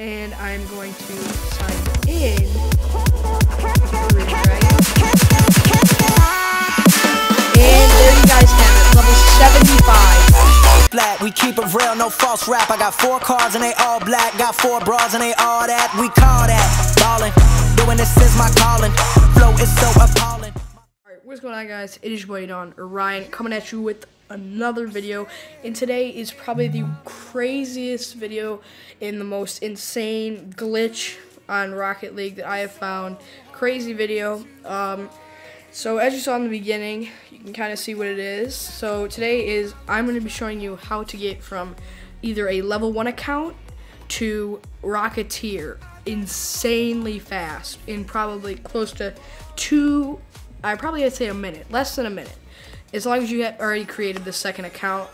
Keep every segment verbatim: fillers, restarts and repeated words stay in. and I'm going to sign in. And there you guys have it, level seventy-five. Black, we keep it real, no false rap. I got four cars and they all black. Got four bras and they all that. We call that ballin'. Doing this is my calling. Flow is so appalling. Alright, what's going on, guys? It is your boy Don Orion coming at you with another video, and today is probably the craziest video and the most insane glitch on Rocket League that I have found. Crazy video. Um, so as you saw in the beginning, you can kind of see what it is. So today is I'm going to be showing you how to get from either a level one account to Rocketeer insanely fast in probably close to two. I probably I'd say a minute, less than a minute. As long as you have already created the second account.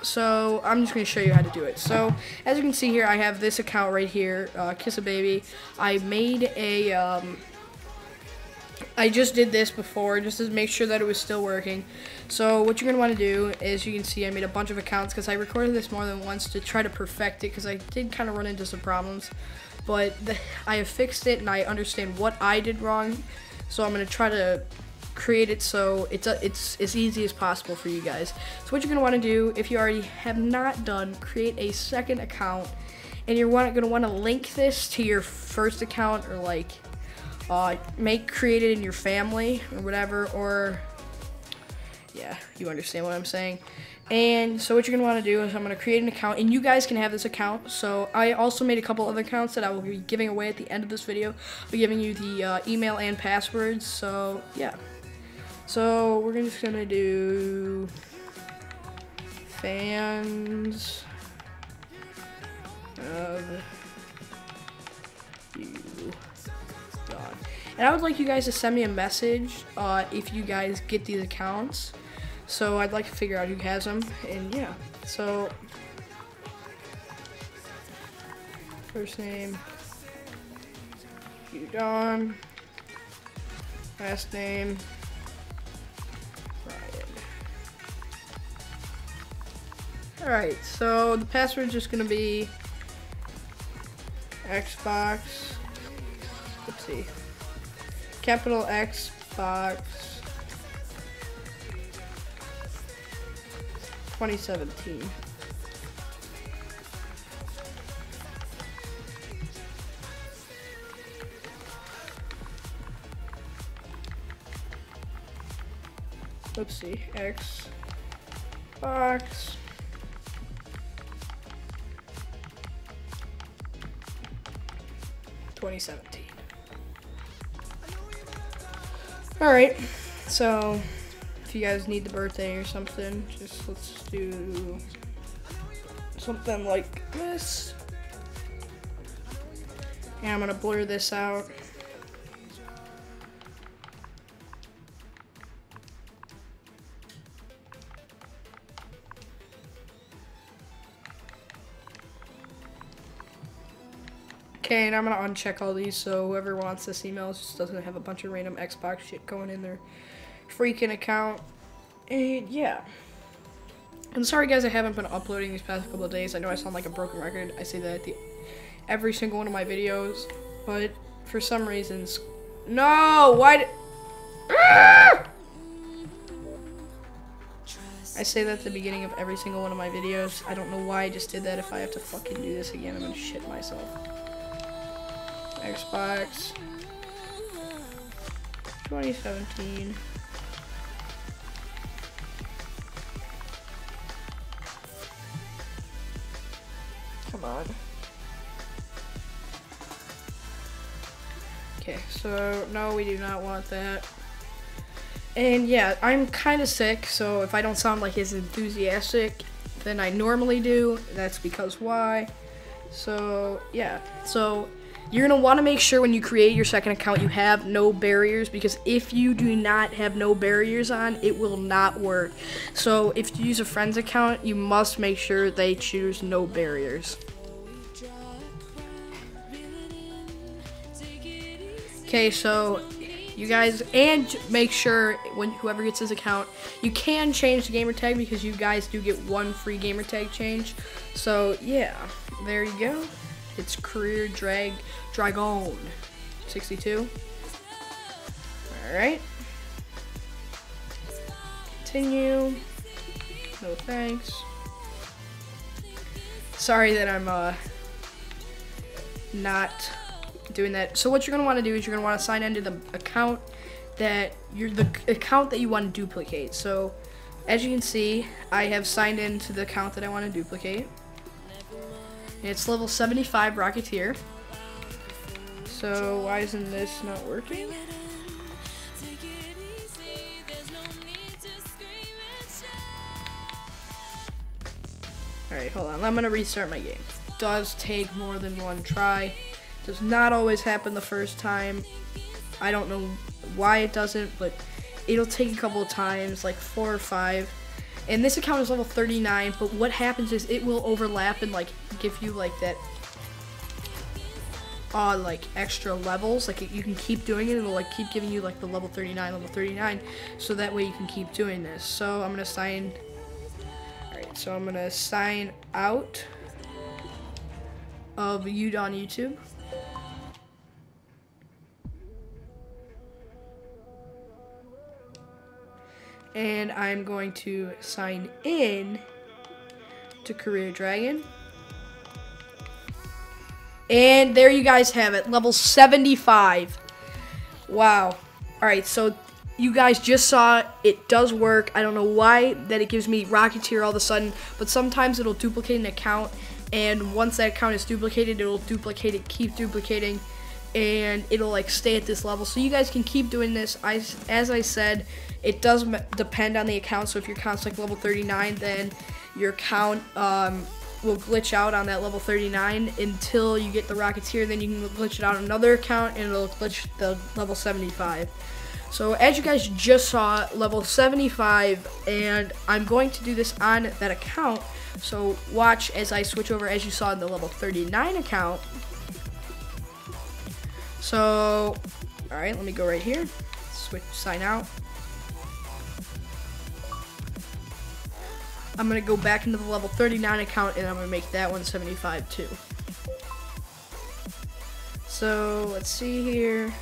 So I'm just going to show you how to do it. So as you can see here, I have this account right here, uh, Kiss a Baby. I made a, um, I just did this before just to make sure that it was still working. So what you're going to want to do is, you can see I made a bunch of accounts because I recorded this more than once to try to perfect it, because I did kind of run into some problems. But the, I have fixed it and I understand what I did wrong. So I'm going to try to create it so it's a, it's as easy as possible for you guys. So what you're gonna want to do, if you already have not done, create a second account, and you're want, gonna want to link this to your first account, or like uh, make create it in your family or whatever, or yeah, you understand what I'm saying. And so what you're gonna want to do is I'm gonna create an account, and you guys can have this account. So I also made a couple other accounts that I will be giving away at the end of this video. I'll be giving you the uh, email and passwords. So yeah. So we're just gonna do fans of you, God. And I would like you guys to send me a message uh, if you guys get these accounts. So I'd like to figure out who has them, and yeah. So first name, you Don. Last name. Alright, so the password's just gonna be Xbox, let's see, capital Xbox twenty seventeen. Let's see, Xbox. twenty seventeen. Alright, so if you guys need the birthday or something, just let's do something like this. And I'm going to blur this out. Okay, and I'm gonna uncheck all these so whoever wants this email just doesn't have a bunch of random Xbox shit going in their freaking account. And yeah. I'm sorry guys, I haven't been uploading these past couple of days. I know I sound like a broken record. I say that at the every single one of my videos, but for some reasons, no, why did ah! I say that at the beginning of every single one of my videos. I don't know why I just did that. If I have to fucking do this again, I'm gonna shit myself. Xbox twenty seventeen. Come on. Okay, so no, we do not want that. And yeah, I'm kind of sick, so if I don't sound like as enthusiastic than I normally do, that's because why. So yeah, so you're going to want to make sure when you create your second account you have no barriers, because if you do not have no barriers on, it will not work. So if you use a friend's account, you must make sure they choose no barriers. Okay, so you guys, and make sure when whoever gets this account, you can change the gamer tag, because you guys do get one free gamer tag change. So yeah, there you go. It's Career Drag Dragon sixty-two. Alright. Continue. No thanks. Sorry that I'm uh, not doing that. So what you're going to want to do is you're going to want to sign into the account that you're the account that you want to duplicate. So as you can see, I have signed into the account that I want to duplicate. And it's level seventy-five Rocketeer. So why isn't this not working? Alright, hold on. I'm going to restart my game. It does take more than one try. It does not always happen the first time. I don't know why it doesn't, but it'll take a couple of times, like four or five. And this account is level thirty-nine, but what happens is it will overlap and like give you like that uh, like extra levels. Like it, you can keep doing it. It'll like keep giving you like the level thirty-nine, level thirty-nine. So that way you can keep doing this. So I'm going to sign... So I'm gonna sign out of you on YouTube. And I'm going to sign in to Career Dragon. And there you guys have it, level seventy-five. Wow. Alright, so you guys just saw it. It does work. I don't know why that it gives me Rocketeer all of a sudden, but sometimes it'll duplicate an account, and once that account is duplicated, it'll duplicate it, keep duplicating, and it'll like stay at this level. So you guys can keep doing this. I, as I said, it does depend on the account. So if your account's like level thirty-nine, then your account um, will glitch out on that level thirty-nine until you get the Rocketeer. Then you can glitch it out on another account, and it'll glitch the level seventy-five. So as you guys just saw, level seventy-five, and I'm going to do this on that account. So watch as I switch over, as you saw in the level thirty-nine account. So, all right, let me go right here, switch, sign out. I'm gonna go back into the level thirty-nine account, and I'm gonna make that one seventy-five too. So let's see here.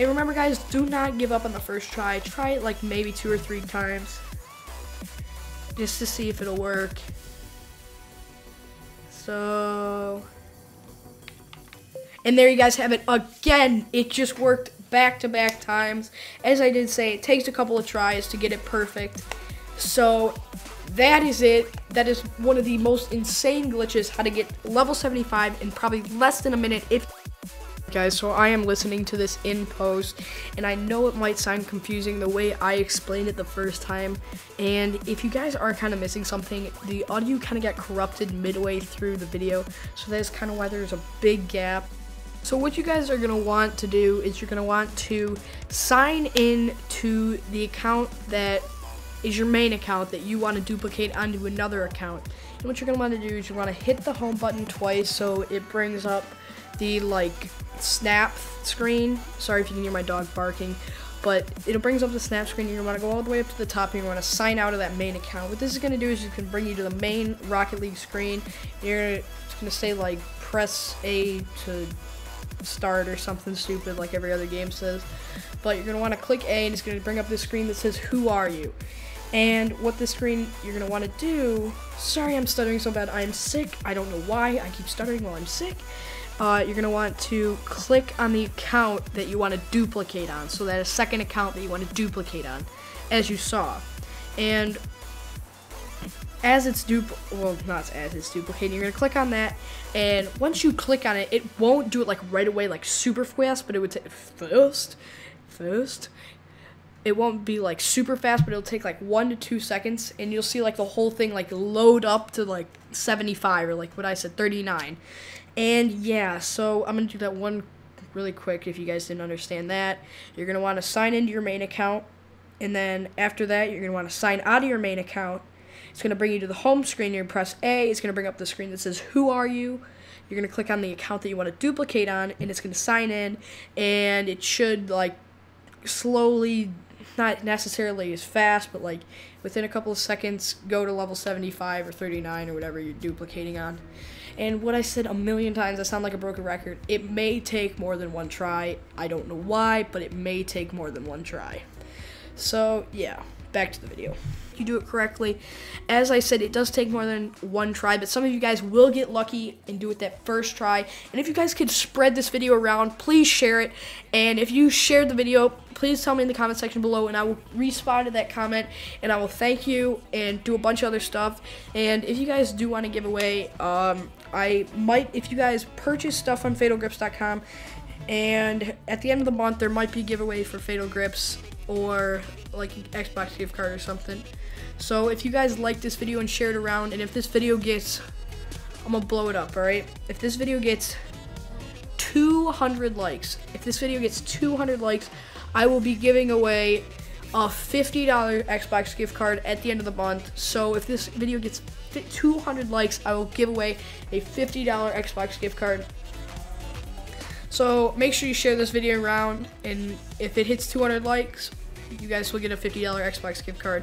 And remember guys, do not give up on the first try. Try it like maybe two or three times just to see if it'll work. So, and there you guys have it again. It just worked back to back times. As I did say, it takes a couple of tries to get it perfect. So that is it. That is one of the most insane glitches, how to get level seventy-five in probably less than a minute. If guys, so I am listening to this in post, and I know it might sound confusing the way I explained it the first time, and if you guys are kind of missing something, the audio kind of got corrupted midway through the video, so that's kind of why there's a big gap. So what you guys are going to want to do is you're going to want to sign in to the account that is your main account that you want to duplicate onto another account, and what you're going to want to do is you want to hit the home button twice so it brings up the like snap screen. Sorry if you can hear my dog barking, but it'll brings up the snap screen. You're going to want to go all the way up to the top, and you want to sign out of that main account. What this is going to do is you can bring you to the main Rocket League screen. You're going to say like press A to start or something stupid like every other game says, but you're going to want to click A, and it's going to bring up this screen that says who are you. And what this screen you're going to want to do, sorry I'm stuttering so bad, I'm sick, I don't know why I keep stuttering while I'm sick. Uh, you're going to want to click on the account that you want to duplicate on. So that is a second account that you want to duplicate on, as you saw. And as it's dupl, well, not as it's duplicating, you're going to click on that. And once you click on it, it won't do it like right away, like super fast, but it would take first, first. It won't be like super fast, but it'll take like one to two seconds, and you'll see like the whole thing like load up to like seventy-five, or like what I said, thirty-nine. And yeah, so I'm gonna do that one really quick if you guys didn't understand that. You're gonna wanna sign into your main account, and then after that, you're gonna wanna sign out of your main account. It's gonna bring you to the home screen, you're gonna press A, it's gonna bring up the screen that says, who are you? You're gonna click on the account that you wanna duplicate on, and it's gonna sign in, and it should like slowly, not necessarily as fast, but like within a couple of seconds, go to level seventy-five or thirty-nine or whatever you're duplicating on. And what I said a million times, I sound like a broken record, it may take more than one try. I don't know why, but it may take more than one try. So yeah, back to the video. You do it correctly. As I said, it does take more than one try, but some of you guys will get lucky and do it that first try. And if you guys could spread this video around, please share it. And if you shared the video, please tell me in the comment section below, and I will respond to that comment, and I will thank you and do a bunch of other stuff. And if you guys do want to give away, um, I might, if you guys purchase stuff on fatal grips dot com, and at the end of the month, there might be a giveaway for Fatal Grips or like an Xbox gift card or something. So if you guys like this video and share it around, and if this video gets, I'm gonna blow it up, all right? If this video gets two hundred likes, if this video gets two hundred likes, I will be giving away a fifty dollar Xbox gift card at the end of the month. So if this video gets two hundred likes, I will give away a fifty dollar Xbox gift card. So make sure you share this video around, and if it hits two hundred likes, you guys will get a fifty dollar Xbox gift card.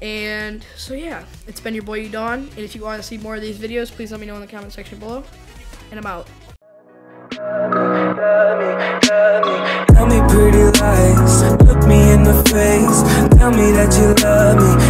And so yeah, it's been your boy Udon, and if you want to see more of these videos, please let me know in the comment section below, and I'm out. Tell me pretty lies, look me in the face, tell me that you love me.